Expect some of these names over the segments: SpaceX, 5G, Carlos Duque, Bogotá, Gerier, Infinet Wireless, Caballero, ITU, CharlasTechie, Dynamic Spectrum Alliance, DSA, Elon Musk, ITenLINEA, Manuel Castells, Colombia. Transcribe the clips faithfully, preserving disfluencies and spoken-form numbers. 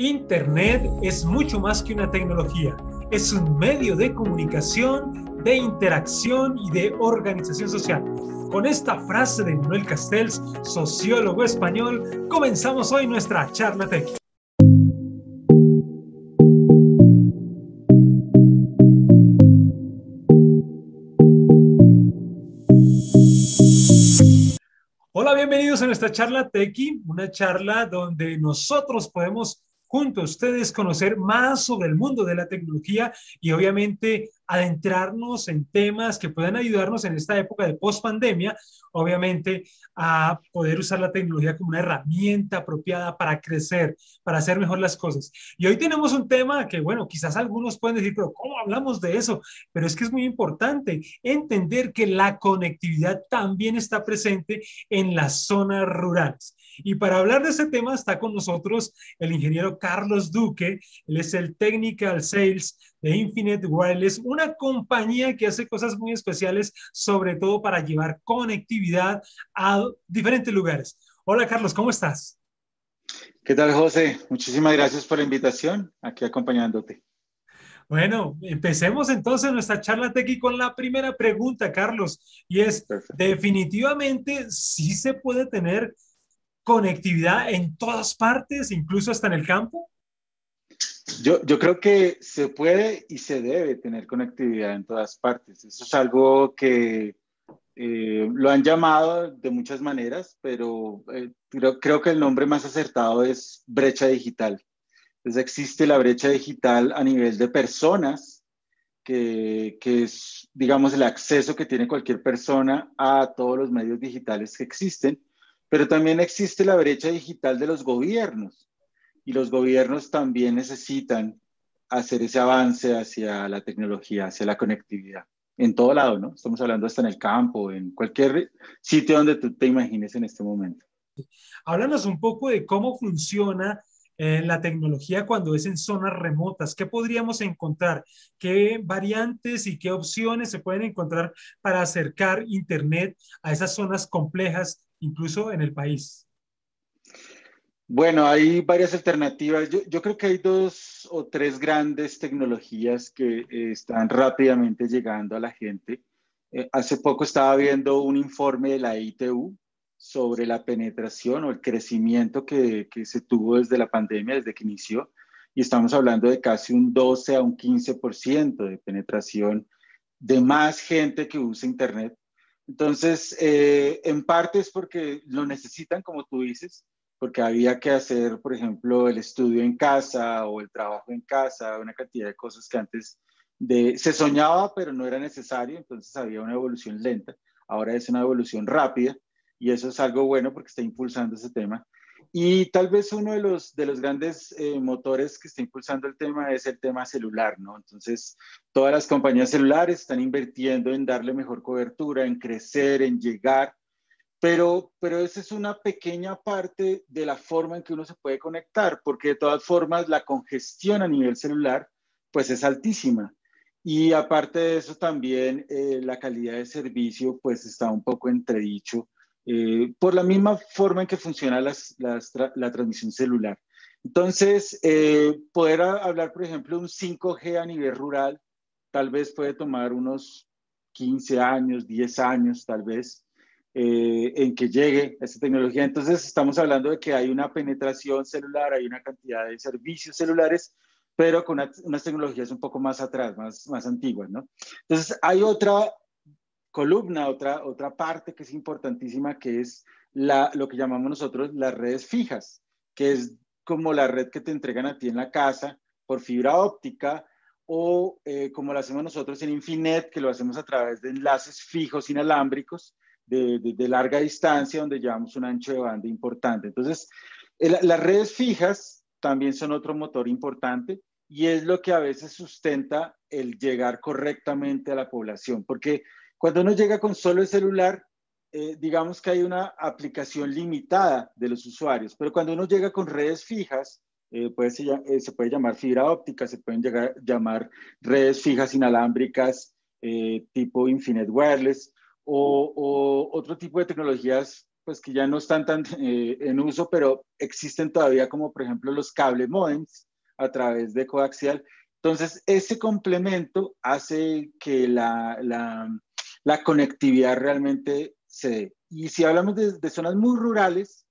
Internet es mucho más que una tecnología, es un medio de comunicación, de interacción y de organización social. Con esta frase de Manuel Castells, sociólogo español, comenzamos hoy nuestra charla tech. Hola, bienvenidos a nuestra charla Techie, una charla donde nosotros podemos junto a ustedes conocer más sobre el mundo de la tecnología y obviamente adentrarnos en temas que puedan ayudarnos en esta época de post-pandemia, obviamente a poder usar la tecnología como una herramienta apropiada para crecer, para hacer mejor las cosas. Y hoy tenemos un tema que, bueno, quizás algunos pueden decir, pero ¿cómo hablamos de eso? Pero es que es muy importante entender que la conectividad también está presente en las zonas rurales. Y para hablar de este tema está con nosotros el ingeniero Carlos Duque. Él es el Technical Sales de Infinet Wireless, una compañía que hace cosas muy especiales, sobre todo para llevar conectividad a diferentes lugares. Hola Carlos, ¿cómo estás? ¿Qué tal, José? Muchísimas gracias por la invitación, aquí acompañándote. Bueno, empecemos entonces nuestra charla Techie con la primera pregunta, Carlos, y es, perfecto, definitivamente sí se puede tener conectividad en todas partes, incluso hasta en el campo? Yo, yo creo que se puede y se debe tener conectividad en todas partes. Eso es algo que eh, lo han llamado de muchas maneras, pero eh, creo, creo que el nombre más acertado es brecha digital. Entonces existe la brecha digital a nivel de personas, que, que es, digamos, el acceso que tiene cualquier persona a todos los medios digitales que existen. Pero también existe la brecha digital de los gobiernos, y los gobiernos también necesitan hacer ese avance hacia la tecnología, hacia la conectividad, en todo lado, ¿no? Estamos hablando hasta en el campo, en cualquier sitio donde tú te imagines en este momento. Háblanos un poco de cómo funciona eh, la tecnología cuando es en zonas remotas. ¿Qué podríamos encontrar? ¿Qué variantes y qué opciones se pueden encontrar para acercar Internet a esas zonas complejas, incluso en el país? Bueno, hay varias alternativas. Yo, yo creo que hay dos o tres grandes tecnologías que eh, están rápidamente llegando a la gente. Eh, hace poco estaba viendo un informe de la I T U sobre la penetración o el crecimiento que, que se tuvo desde la pandemia, desde que inició, y estamos hablando de casi un doce a un quince por ciento de penetración de más gente que usa Internet. Entonces, eh, en parte es porque lo necesitan, como tú dices, porque había que hacer, por ejemplo, el estudio en casa o el trabajo en casa, una cantidad de cosas que antes de, se soñaba, pero no era necesario, entonces había una evolución lenta. Ahora es una evolución rápida y eso es algo bueno porque está impulsando ese tema. Y tal vez uno de los, de los grandes eh, motores que está impulsando el tema es el tema celular, ¿no? Entonces, todas las compañías celulares están invirtiendo en darle mejor cobertura, en crecer, en llegar, pero, pero esa es una pequeña parte de la forma en que uno se puede conectar, porque de todas formas la congestión a nivel celular, pues es altísima. Y aparte de eso también eh, la calidad de servicio, pues está un poco entredicho, Eh, por la misma forma en que funciona las, las tra la transmisión celular. Entonces, eh, poder hablar, por ejemplo, un cinco G a nivel rural, tal vez puede tomar unos quince años, diez años, tal vez, eh, en que llegue esta tecnología. Entonces, estamos hablando de que hay una penetración celular, hay una cantidad de servicios celulares, pero con una, unas tecnologías un poco más atrás, más, más antiguas, ¿no? Entonces, hay otra columna, otra, otra parte que es importantísima, que es la, lo que llamamos nosotros las redes fijas, que es como la red que te entregan a ti en la casa por fibra óptica o eh, como lo hacemos nosotros en Infinet, que lo hacemos a través de enlaces fijos inalámbricos de, de, de larga distancia, donde llevamos un ancho de banda importante. Entonces, el, las redes fijas también son otro motor importante y es lo que a veces sustenta el llegar correctamente a la población, porque cuando uno llega con solo el celular, eh, digamos que hay una aplicación limitada de los usuarios, pero cuando uno llega con redes fijas, eh, puede ser, eh, se puede llamar fibra óptica, se pueden llegar, llamar redes fijas inalámbricas eh, tipo Infinet Wireless o, o otro tipo de tecnologías pues que ya no están tan eh, en uso, pero existen todavía, como por ejemplo los cable modems a través de coaxial. Entonces, ese complemento hace que la, la, la conectividad realmente se dé. Y si hablamos de, de zonas muy rurales,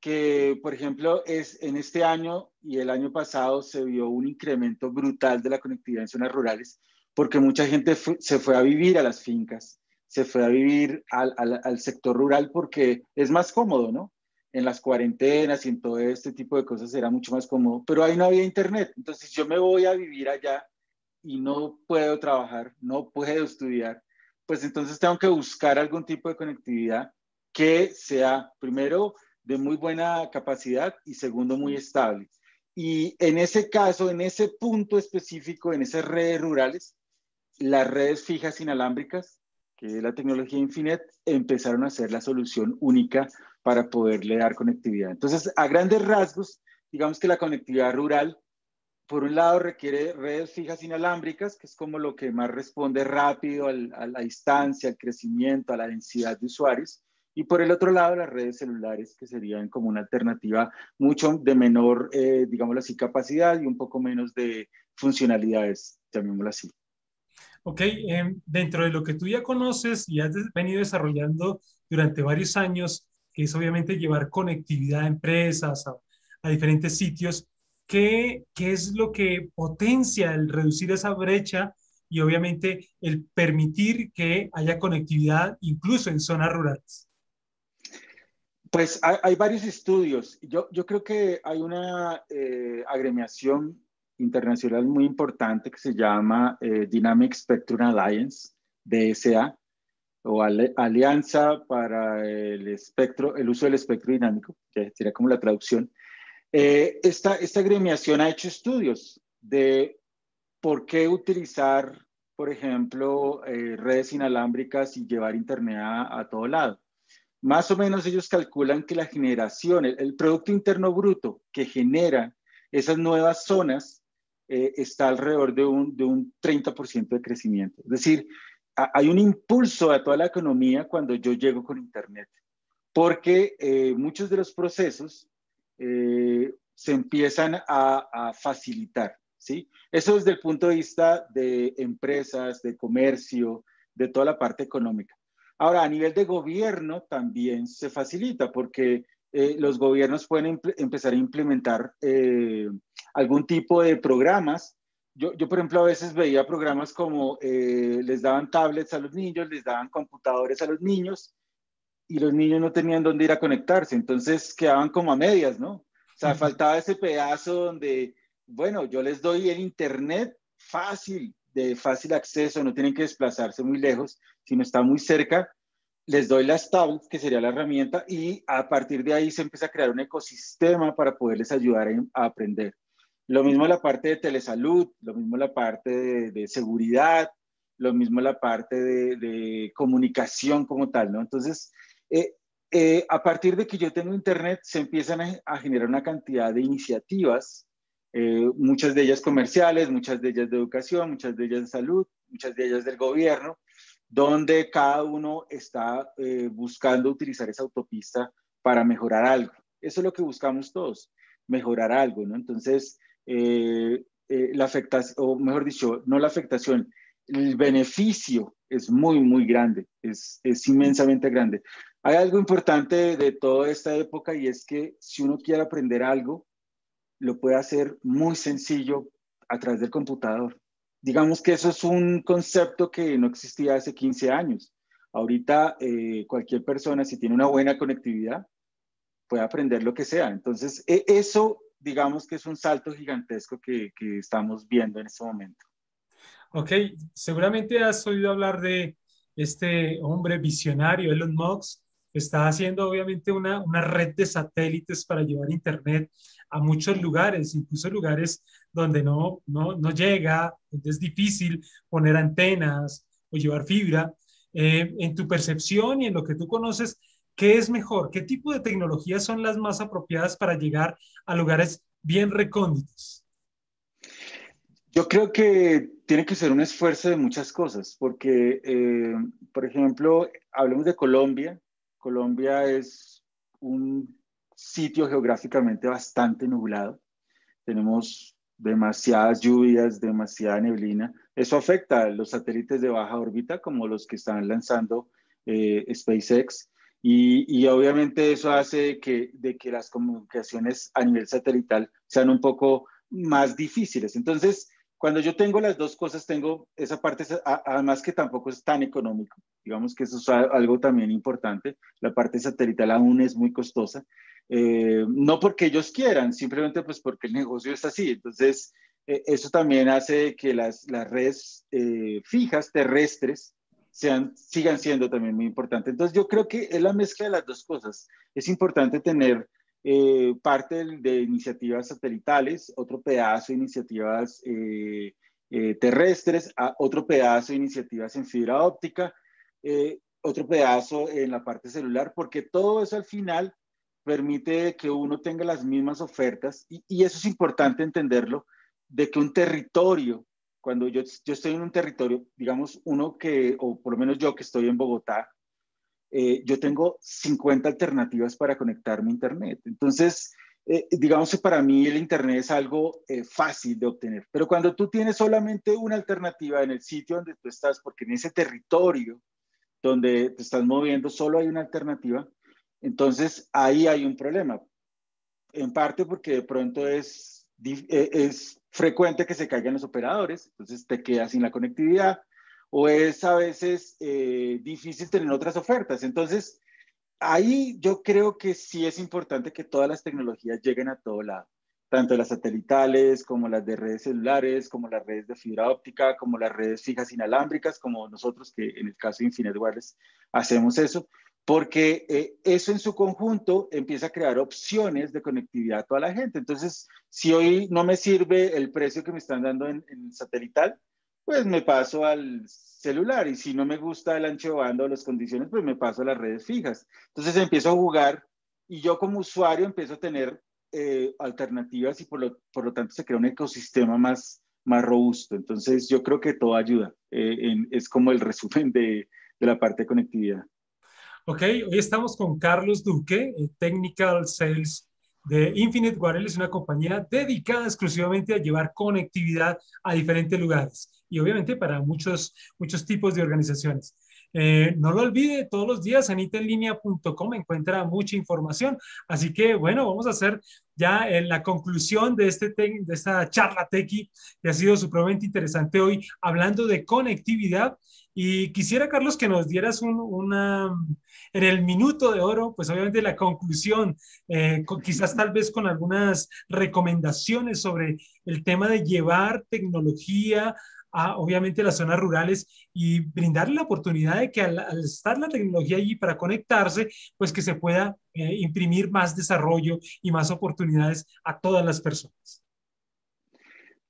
que por ejemplo es en este año y el año pasado se vio un incremento brutal de la conectividad en zonas rurales, porque mucha gente fu- se fue a vivir a las fincas, se fue a vivir al, al, al sector rural porque es más cómodo, ¿no? En las cuarentenas y en todo este tipo de cosas era mucho más cómodo, pero ahí no había internet. Entonces yo me voy a vivir allá y no puedo trabajar, no puedo estudiar, pues entonces tengo que buscar algún tipo de conectividad que sea, primero, de muy buena capacidad y segundo, muy estable. Y en ese caso, en ese punto específico, en esas redes rurales, las redes fijas inalámbricas, que es la tecnología Infinet, empezaron a ser la solución única para poderle dar conectividad. Entonces, a grandes rasgos, digamos que la conectividad rural, por un lado, requiere redes fijas inalámbricas, que es como lo que más responde rápido al, a la distancia, al crecimiento, a la densidad de usuarios, y por el otro lado, las redes celulares, que serían como una alternativa mucho de menor, eh, digámoslo así, capacidad y un poco menos de funcionalidades, llamémoslo así. Ok, eh, dentro de lo que tú ya conoces y has venido desarrollando durante varios años, que es obviamente llevar conectividad a empresas, a, a diferentes sitios, ¿qué, ¿qué es lo que potencia el reducir esa brecha y obviamente el permitir que haya conectividad incluso en zonas rurales? Pues hay, hay varios estudios. Yo, yo creo que hay una eh, agremiación internacional muy importante que se llama eh, Dynamic Spectrum Alliance, D S A, o Ale, Alianza para el espectro, el uso del espectro dinámico, que sería como la traducción. Eh, esta, esta agremiación ha hecho estudios de por qué utilizar, por ejemplo, eh, redes inalámbricas y llevar internet a, a todo lado. Más o menos ellos calculan que la generación, el, el Producto Interno Bruto que genera esas nuevas zonas, Eh, está alrededor de un, de un treinta por ciento de crecimiento. Es decir, a, hay un impulso a toda la economía cuando yo llego con Internet, porque eh, muchos de los procesos eh, se empiezan a, a facilitar, ¿sí? Eso desde el punto de vista de empresas, de comercio, de toda la parte económica. Ahora, a nivel de gobierno también se facilita, porque eh, los gobiernos pueden empezar a implementar eh, algún tipo de programas. Yo, yo, por ejemplo, a veces veía programas como eh, les daban tablets a los niños, les daban computadores a los niños y los niños no tenían dónde ir a conectarse, entonces quedaban como a medias, ¿no? O sea, faltaba ese pedazo donde, bueno, yo les doy el internet fácil, de fácil acceso, no tienen que desplazarse muy lejos, sino está muy cerca, les doy las tablets, que sería la herramienta, y a partir de ahí se empieza a crear un ecosistema para poderles ayudar a aprender. Lo mismo la parte de telesalud, lo mismo la parte de, de seguridad, lo mismo la parte de, de comunicación como tal, ¿no? Entonces, eh, eh, a partir de que yo tengo internet, se empiezan a, a generar una cantidad de iniciativas, eh, muchas de ellas comerciales, muchas de ellas de educación, muchas de ellas de salud, muchas de ellas del gobierno, donde cada uno está eh, buscando utilizar esa autopista para mejorar algo. Eso es lo que buscamos todos, mejorar algo, ¿no? Entonces, Eh, eh, la afectación, o mejor dicho, no la afectación, el beneficio es muy, muy grande, es, es inmensamente grande. Hay algo importante de, de toda esta época, y es que si uno quiere aprender algo, lo puede hacer muy sencillo a través del computador. Digamos que eso es un concepto que no existía hace quince años. Ahorita eh, cualquier persona, si tiene una buena conectividad, puede aprender lo que sea. Entonces, eh, eso... digamos que es un salto gigantesco que, que estamos viendo en este momento. Ok, seguramente has oído hablar de este hombre visionario, Elon Musk, que está haciendo obviamente una, una red de satélites para llevar internet a muchos lugares, incluso lugares donde no, no, no llega, donde es difícil poner antenas o llevar fibra. Eh, en tu percepción y en lo que tú conoces, ¿qué es mejor? ¿Qué tipo de tecnologías son las más apropiadas para llegar a lugares bien recónditos? Yo creo que tiene que ser un esfuerzo de muchas cosas, porque, eh, por ejemplo, hablemos de Colombia, Colombia es un sitio geográficamente bastante nublado. Tenemos demasiadas lluvias, demasiada neblina. Eso afecta a los satélites de baja órbita, como los que están lanzando eh, SpaceX. Y, y obviamente eso hace que, de que las comunicaciones a nivel satelital sean un poco más difíciles. Entonces, cuando yo tengo las dos cosas, tengo esa parte, además que tampoco es tan económico. Digamos que eso es algo también importante. La parte satelital aún es muy costosa. Eh, no porque ellos quieran, simplemente pues porque el negocio es así. Entonces, eh, eso también hace que las, las redes eh, fijas terrestres Sean, sigan siendo también muy importantes. Entonces yo creo que es la mezcla de las dos cosas. Es importante tener eh, parte de iniciativas satelitales, otro pedazo de iniciativas eh, eh, terrestres, a, otro pedazo de iniciativas en fibra óptica, eh, otro pedazo en la parte celular, porque todo eso al final permite que uno tenga las mismas ofertas y, y eso es importante entenderlo, de que un territorio, cuando yo, yo estoy en un territorio, digamos uno que, o por lo menos yo que estoy en Bogotá, eh, yo tengo cincuenta alternativas para conectarme a Internet. Entonces, eh, digamos que para mí el Internet es algo eh, fácil de obtener. Pero cuando tú tienes solamente una alternativa en el sitio donde tú estás, porque en ese territorio donde te estás moviendo solo hay una alternativa, entonces ahí hay un problema. En parte porque de pronto es... es frecuente que se caigan los operadores, entonces te quedas sin la conectividad, o es a veces eh, difícil tener otras ofertas. Entonces, ahí yo creo que sí es importante que todas las tecnologías lleguen a todo lado, tanto las satelitales, como las de redes celulares, como las redes de fibra óptica, como las redes fijas inalámbricas, como nosotros que en el caso de Infinet Wireless hacemos eso, porque eh, eso en su conjunto empieza a crear opciones de conectividad a toda la gente. Entonces, si hoy no me sirve el precio que me están dando en, en satelital, pues me paso al celular. Y si no me gusta el ancho de banda o las condiciones, pues me paso a las redes fijas. Entonces empiezo a jugar y yo como usuario empiezo a tener eh, alternativas y por lo, por lo tanto se crea un ecosistema más, más robusto. Entonces yo creo que todo ayuda. Eh, en, es como el resumen de, de la parte de conectividad. Ok, hoy estamos con Carlos Duque, Technical Sales de Infinet Wireless, una compañía dedicada exclusivamente a llevar conectividad a diferentes lugares y obviamente para muchos, muchos tipos de organizaciones. Eh, no lo olvide, todos los días en itenlinea punto com encuentra mucha información. Así que, bueno, vamos a hacer ya en la conclusión de, este de esta charla techie que ha sido supremamente interesante hoy, hablando de conectividad. Y quisiera, Carlos, que nos dieras un, una, en el minuto de oro, pues obviamente la conclusión, eh, con, quizás tal vez con algunas recomendaciones sobre el tema de llevar tecnología a, obviamente, las zonas rurales y brindarle la oportunidad de que al, al estar la tecnología allí para conectarse, pues que se pueda eh, imprimir más desarrollo y más oportunidades a todas las personas.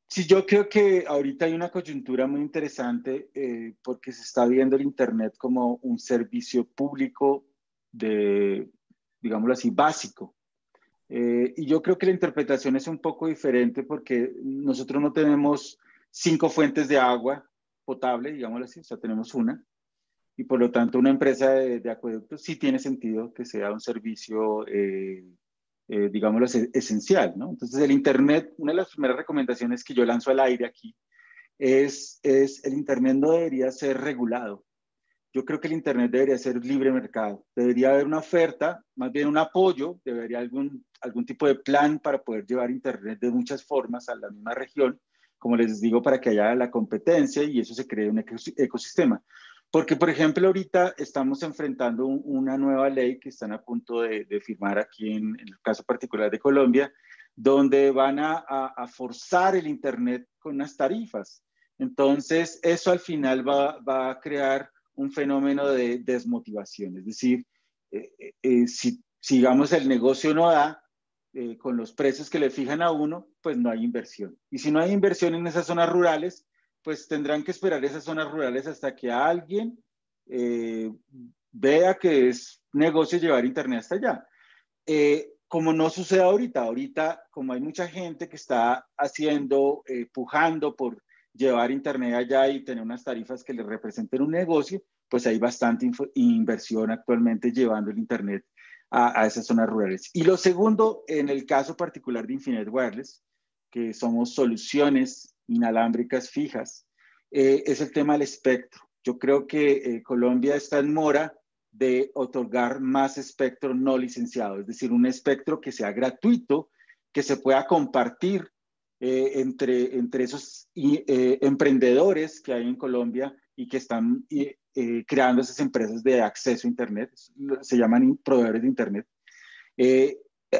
Sí, yo creo que ahorita hay una coyuntura muy interesante eh, porque se está viendo el Internet como un servicio público de, digámoslo así, básico. Eh, y yo creo que la interpretación es un poco diferente porque nosotros no tenemos cinco fuentes de agua potable, digámoslo así, o sea, tenemos una. Y por lo tanto, una empresa de, de acueductos sí tiene sentido que sea un servicio eh, Eh, digámoslo, es esencial, ¿no? Entonces, el Internet, una de las primeras recomendaciones que yo lanzo al aire aquí es, es el Internet no debería ser regulado. Yo creo que el Internet debería ser libre mercado. Debería haber una oferta, más bien un apoyo, debería algún, algún tipo de plan para poder llevar Internet de muchas formas a la misma región, como les digo, para que haya la competencia y eso se cree un ecosistema. Porque, por ejemplo, ahorita estamos enfrentando un, una nueva ley que están a punto de, de firmar aquí en, en el caso particular de Colombia, donde van a, a, a forzar el Internet con unas tarifas. Entonces, eso al final va, va a crear un fenómeno de desmotivación. Es decir, eh, eh, si, si digamos el negocio no da, eh, con los precios que le fijan a uno, pues no hay inversión. Y si no hay inversión en esas zonas rurales, pues tendrán que esperar esas zonas rurales hasta que alguien eh, vea que es negocio llevar Internet hasta allá. Eh, como no sucede ahorita, ahorita como hay mucha gente que está haciendo, eh, pujando por llevar Internet allá y tener unas tarifas que le representen un negocio, pues hay bastante inversión actualmente llevando el Internet a, a esas zonas rurales. Y lo segundo, en el caso particular de Infinet Wireless, que somos soluciones inalámbricas fijas, eh, es el tema del espectro. Yo creo que eh, Colombia está en mora de otorgar más espectro no licenciado, es decir, un espectro que sea gratuito, que se pueda compartir eh, entre, entre esos eh, emprendedores que hay en Colombia y que están eh, eh, creando esas empresas de acceso a Internet, se llaman proveedores de Internet. Eh,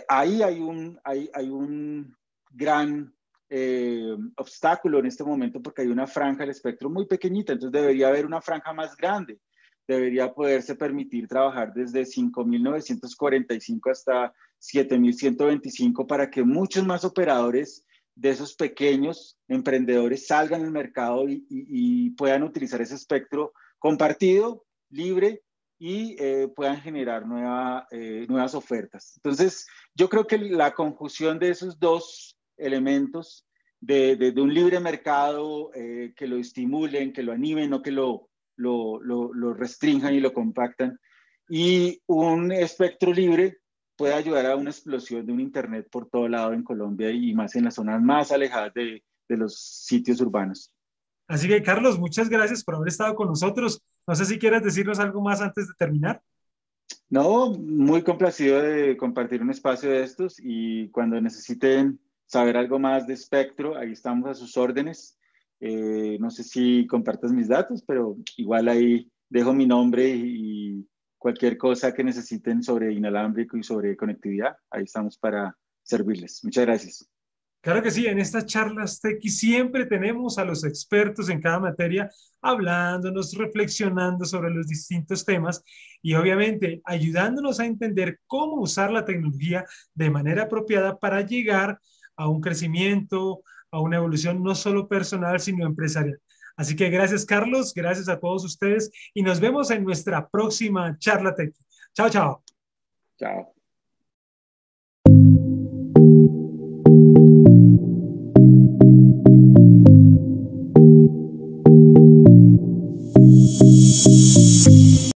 ahí hay un, hay, hay un gran eh, obstáculo en este momento porque hay una franja del espectro muy pequeñita, entonces debería haber una franja más grande. Debería poderse permitir trabajar desde cinco mil novecientos cuarenta y cinco hasta siete mil ciento veinticinco para que muchos más operadores de esos pequeños emprendedores salgan al mercado y, y, y puedan utilizar ese espectro compartido, libre, y eh, puedan generar nueva, eh, nuevas ofertas. Entonces, yo creo que la conjunción de esos dos elementos, de, de, de un libre mercado eh, que lo estimulen, que lo animen, no que lo... Lo, lo, lo restrinjan y lo compactan, y un espectro libre puede ayudar a una explosión de un Internet por todo lado en Colombia y más en las zonas más alejadas de, de los sitios urbanos. Así que, Carlos, muchas gracias por haber estado con nosotros. No sé si quieres decirnos algo más antes de terminar. No, muy complacido de compartir un espacio de estos y cuando necesiten saber algo más de espectro, ahí estamos a sus órdenes. Eh, no sé si compartas mis datos, pero igual ahí dejo mi nombre y cualquier cosa que necesiten sobre inalámbrico y sobre conectividad, ahí estamos para servirles. Muchas gracias. Claro que sí, en estas charlas Techie siempre tenemos a los expertos en cada materia hablándonos, reflexionando sobre los distintos temas y obviamente ayudándonos a entender cómo usar la tecnología de manera apropiada para llegar a un crecimiento, a una evolución no solo personal, sino empresarial. Así que gracias, Carlos, gracias a todos ustedes y nos vemos en nuestra próxima charla Techie. Chao, chao. Chao.